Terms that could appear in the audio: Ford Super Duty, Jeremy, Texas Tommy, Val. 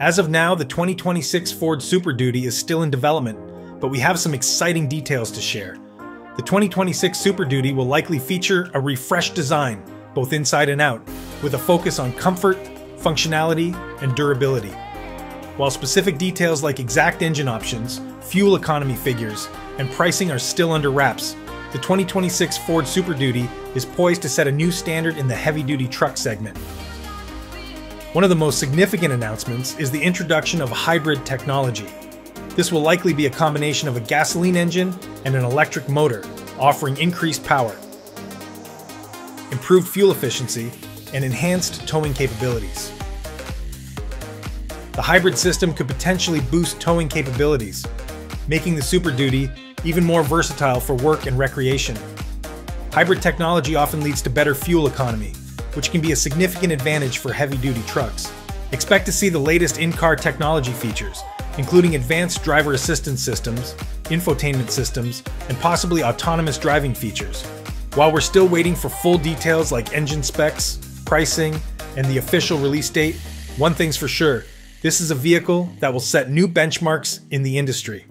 As of now, the 2026 Ford Super Duty is still in development, but we have some exciting details to share. The 2026 Super Duty will likely feature a refreshed design, both inside and out, with a focus on comfort, functionality, and durability. While specific details like exact engine options, fuel economy figures, and pricing are still under wraps, the 2026 Ford Super Duty is poised to set a new standard in the heavy-duty truck segment. One of the most significant announcements is the introduction of hybrid technology. This will likely be a combination of a gasoline engine and an electric motor, offering increased power, improved fuel efficiency, and enhanced towing capabilities. The hybrid system could potentially boost towing capabilities, making the Super Duty even more versatile for work and recreation. Hybrid technology often leads to better fuel economy, which can be a significant advantage for heavy-duty trucks. Expect to see the latest in-car technology features, including advanced driver assistance systems, infotainment systems, and possibly autonomous driving features. While we're still waiting for full details like engine specs, pricing, and the official release date, one thing's for sure, this is a vehicle that will set new benchmarks in the industry.